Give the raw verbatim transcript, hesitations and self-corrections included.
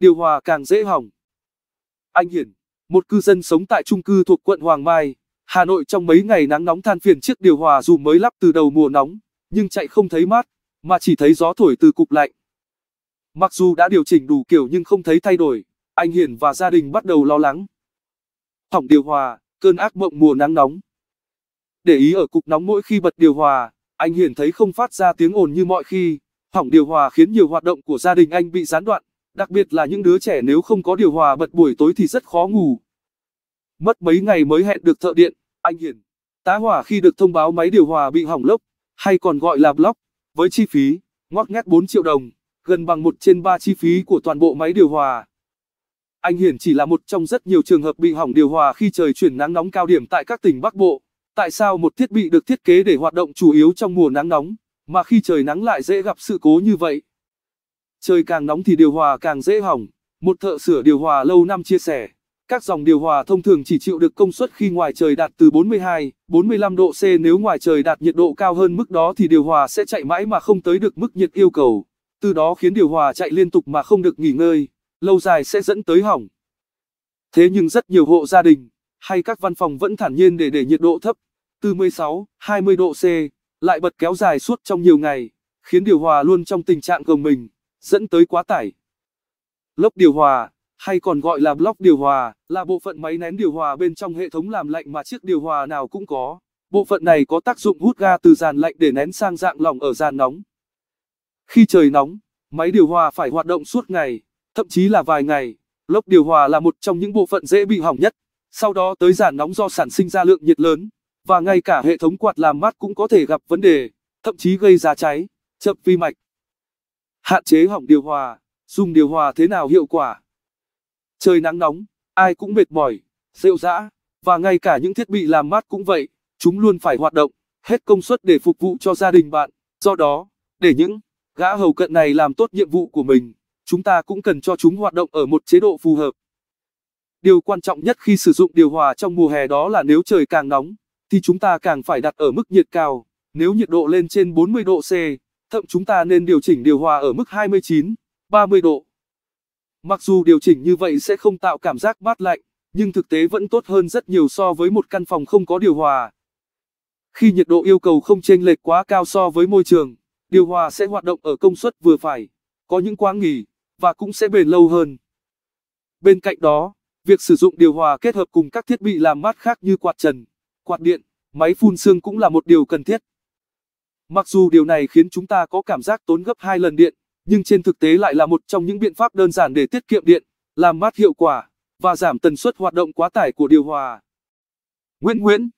điều hòa càng dễ hỏng. Anh Hiển, một cư dân sống tại chung cư thuộc quận Hoàng Mai, Hà Nội, trong mấy ngày nắng nóng than phiền chiếc điều hòa dù mới lắp từ đầu mùa nóng, nhưng chạy không thấy mát, mà chỉ thấy gió thổi từ cục lạnh. Mặc dù đã điều chỉnh đủ kiểu nhưng không thấy thay đổi, anh Hiển và gia đình bắt đầu lo lắng. Hỏng điều hòa, cơn ác mộng mùa nắng nóng. Để ý ở cục nóng mỗi khi bật điều hòa, anh Hiển thấy không phát ra tiếng ồn như mọi khi. Hỏng điều hòa khiến nhiều hoạt động của gia đình anh bị gián đoạn, đặc biệt là những đứa trẻ nếu không có điều hòa bật buổi tối thì rất khó ngủ. Mất mấy ngày mới hẹn được thợ điện, anh Hiển tá hỏa khi được thông báo máy điều hòa bị hỏng lốc, hay còn gọi là block, với chi phí ngót nghét bốn triệu đồng, gần bằng một trên ba chi phí của toàn bộ máy điều hòa. Anh Hiển chỉ là một trong rất nhiều trường hợp bị hỏng điều hòa khi trời chuyển nắng nóng cao điểm tại các tỉnh Bắc Bộ. Tại sao một thiết bị được thiết kế để hoạt động chủ yếu trong mùa nắng nóng, mà khi trời nắng lại dễ gặp sự cố như vậy? Trời càng nóng thì điều hòa càng dễ hỏng, một thợ sửa điều hòa lâu năm chia sẻ. Các dòng điều hòa thông thường chỉ chịu được công suất khi ngoài trời đạt từ bốn mươi hai, bốn mươi lăm độ C. Nếu ngoài trời đạt nhiệt độ cao hơn mức đó thì điều hòa sẽ chạy mãi mà không tới được mức nhiệt yêu cầu. Từ đó khiến điều hòa chạy liên tục mà không được nghỉ ngơi, lâu dài sẽ dẫn tới hỏng. Thế nhưng rất nhiều hộ gia đình hay các văn phòng vẫn thản nhiên để để nhiệt độ thấp, từ mười sáu, hai mươi độ C, lại bật kéo dài suốt trong nhiều ngày, khiến điều hòa luôn trong tình trạng gồng mình, dẫn tới quá tải. Lốc điều hòa, hay còn gọi là block điều hòa, là bộ phận máy nén điều hòa bên trong hệ thống làm lạnh mà chiếc điều hòa nào cũng có. Bộ phận này có tác dụng hút ga từ dàn lạnh để nén sang dạng lỏng ở dàn nóng. Khi trời nóng, máy điều hòa phải hoạt động suốt ngày, thậm chí là vài ngày. Lốc điều hòa là một trong những bộ phận dễ bị hỏng nhất. Sau đó tới dàn nóng do sản sinh ra lượng nhiệt lớn, và ngay cả hệ thống quạt làm mát cũng có thể gặp vấn đề, thậm chí gây ra cháy, chập vi mạch. Hạn chế hỏng điều hòa, dùng điều hòa thế nào hiệu quả? Trời nắng nóng, ai cũng mệt mỏi, rệu rã, và ngay cả những thiết bị làm mát cũng vậy, chúng luôn phải hoạt động hết công suất để phục vụ cho gia đình bạn. Do đó, để những gã hầu cận này làm tốt nhiệm vụ của mình, chúng ta cũng cần cho chúng hoạt động ở một chế độ phù hợp. Điều quan trọng nhất khi sử dụng điều hòa trong mùa hè đó là nếu trời càng nóng, thì chúng ta càng phải đặt ở mức nhiệt cao. Nếu nhiệt độ lên trên bốn mươi độ C, thậm chúng ta nên điều chỉnh điều hòa ở mức hai mươi chín, ba mươi độ. Mặc dù điều chỉnh như vậy sẽ không tạo cảm giác mát lạnh, nhưng thực tế vẫn tốt hơn rất nhiều so với một căn phòng không có điều hòa. Khi nhiệt độ yêu cầu không chênh lệch quá cao so với môi trường, điều hòa sẽ hoạt động ở công suất vừa phải, có những quãng nghỉ, và cũng sẽ bền lâu hơn. Bên cạnh đó, việc sử dụng điều hòa kết hợp cùng các thiết bị làm mát khác như quạt trần, quạt điện, máy phun sương cũng là một điều cần thiết. Mặc dù điều này khiến chúng ta có cảm giác tốn gấp hai lần điện, nhưng trên thực tế lại là một trong những biện pháp đơn giản để tiết kiệm điện, làm mát hiệu quả và giảm tần suất hoạt động quá tải của điều hòa. Nguyễn Nguyễn